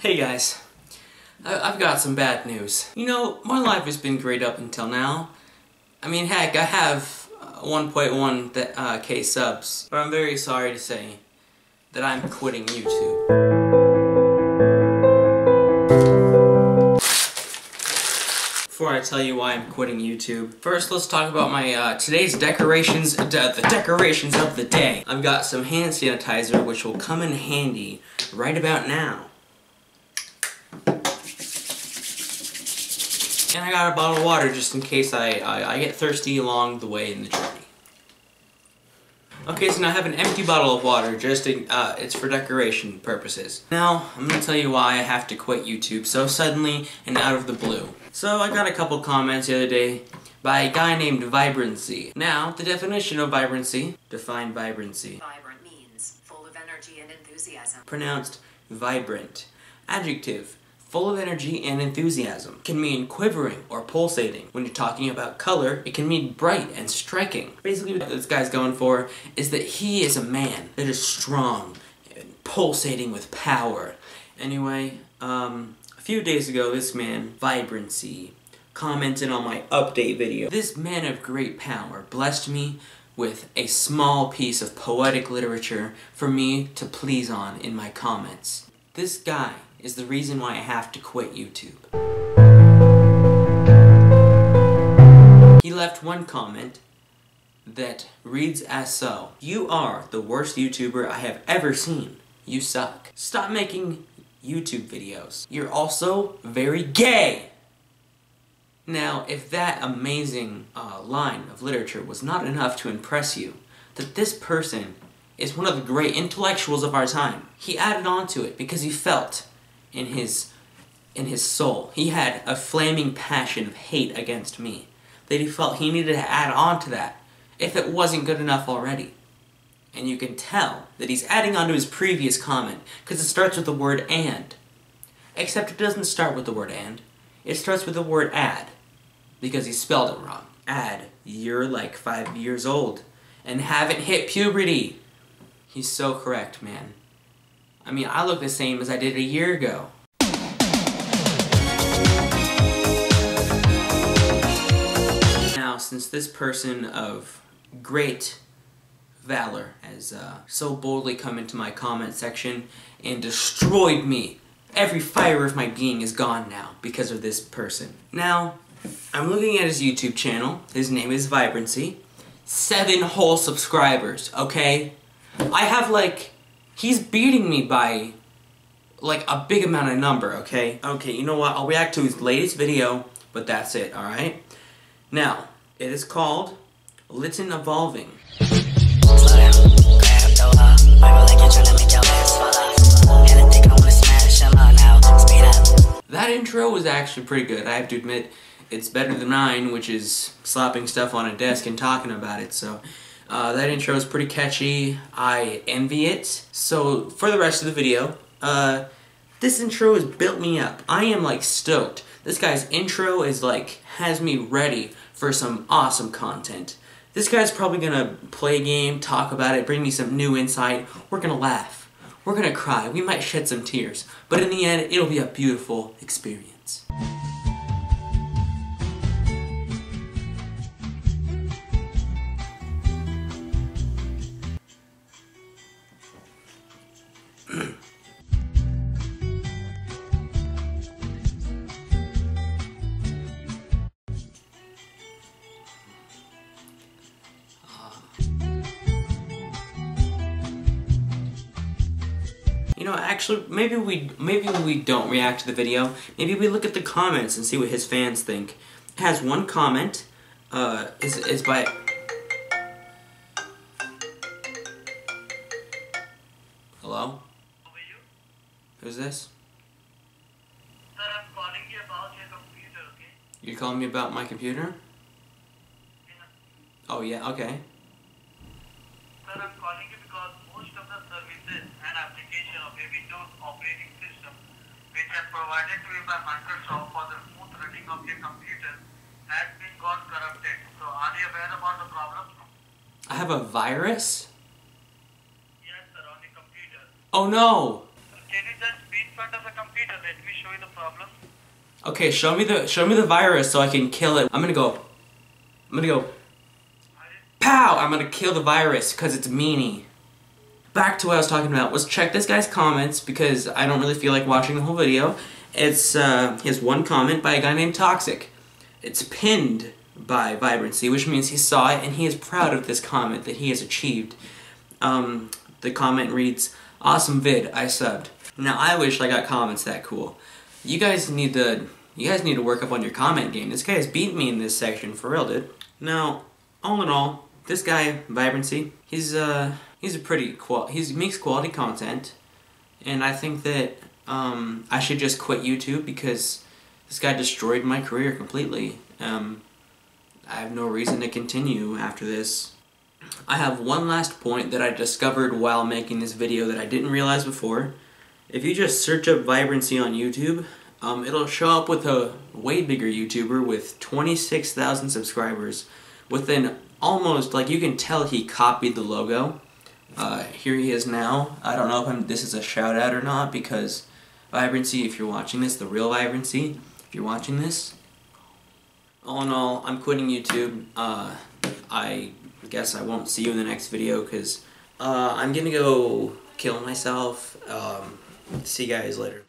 Hey guys, I've got some bad news. You know, my life has been great up until now. I mean, heck, I have 1.1k subs, but I'm very sorry to say that I'm quitting YouTube. Before I tell you why I'm quitting YouTube, first let's talk about my today's decorations, the decorations of the day. I've got some hand sanitizer, which will come in handy right about now. And I got a bottle of water just in case I get thirsty along the way in the journey. Okay, so now I have an empty bottle of water just in, it's for decoration purposes. Now, I'm gonna tell you why I have to quit YouTube so suddenly and out of the blue. So I got a couple comments the other day by a guy named Vibrancy. Now, the definition of vibrancy, define vibrancy. Vibrant means full of energy and enthusiasm. Pronounced vibrant. Adjective. Full of energy and enthusiasm. It can mean quivering or pulsating. When you're talking about color, it can mean bright and striking. Basically what this guy's going for is that he is a man that is strong and pulsating with power. Anyway, a few days ago this man, Vibrancy, commented on my update video. This man of great power blessed me with a small piece of poetic literature for me to please on in my comments. This guy is the reason why I have to quit YouTube. He left one comment that reads as so. You are the worst YouTuber I have ever seen. You suck. Stop making YouTube videos. You're also very gay. Now, if that amazing line of literature was not enough to impress you, that this person is one of the great intellectuals of our time. He added on to it because he felt in his soul. He had a flaming passion of hate against me that he felt he needed to add on to that if it wasn't good enough already. And you can tell that he's adding on to his previous comment because it starts with the word and. Except it doesn't start with the word and. It starts with the word add because he spelled it wrong. Add. You're like 5 years old and haven't hit puberty. He's so correct, man. I mean, I look the same as I did a year ago. Now, since this person of great valor has so boldly come into my comment section and destroyed me, every fiber of my being is gone now because of this person. Now, I'm looking at his YouTube channel. His name is Vibrancy. 7 whole subscribers, okay? I have like... He's beating me by, like, a big amount of number, okay? Okay, you know what? I'll react to his latest video, but that's it, alright? Now, it is called Litten Evolving. That intro was actually pretty good. I have to admit, it's better than mine, which is slapping stuff on a desk and talking about it, so... that intro is pretty catchy. I envy it. So, for the rest of the video, this intro has built me up. I am, like, stoked. This guy's intro is, like, has me ready for some awesome content. This guy's probably gonna play a game, talk about it, bring me some new insight. We're gonna laugh. We're gonna cry. We might shed some tears. But in the end, it'll be a beautiful experience. You know, actually, maybe we don't react to the video. Maybe we look at the comments and see what his fans think. It has one comment. Is by. Hello? Who's this? Sir, I'm calling you about your computer, okay? You're calling me about my computer? Yeah. Oh, yeah, okay. Sir, I'm calling you because most of the services and application of a Windows operating system which are provided to you by Microsoft for the smooth running of your computer has been got corrupted. So, are you aware about the problem? I have a virus? Yes, sir, on the computer. Oh, no! Can you just speak front of the computer. Let me show you the problem. Okay, show me the virus so I can kill it. I'm gonna go. Pow! I'm gonna kill the virus because it's meanie. Back to what I was talking about was check this guy's comments because I don't really feel like watching the whole video. It's his one comment by a guy named Toxic. It's pinned by Vibrancy, which means he saw it and he is proud of this comment that he has achieved. The comment reads, "Awesome vid, I subbed." Now I wish I got comments that cool. You guys need to work up on your comment game. This guy has beat me in this section for real, dude. Now, all in all, this guy Vibrancy, he makes quality content, and I think that I should just quit YouTube because this guy destroyed my career completely. I have no reason to continue after this. I have one last point that I discovered while making this video that I didn't realize before. If you just search up Vibrancy on YouTube, it'll show up with a way bigger YouTuber with 26,000 subscribers. Within almost, like, you can tell he copied the logo. Here he is now. I don't know if this is a shout out or not, because Vibrancy, if you're watching this, the real Vibrancy, if you're watching this, all in all, I'm quitting YouTube. I guess I won't see you in the next video because I'm gonna go kill myself. See you guys later.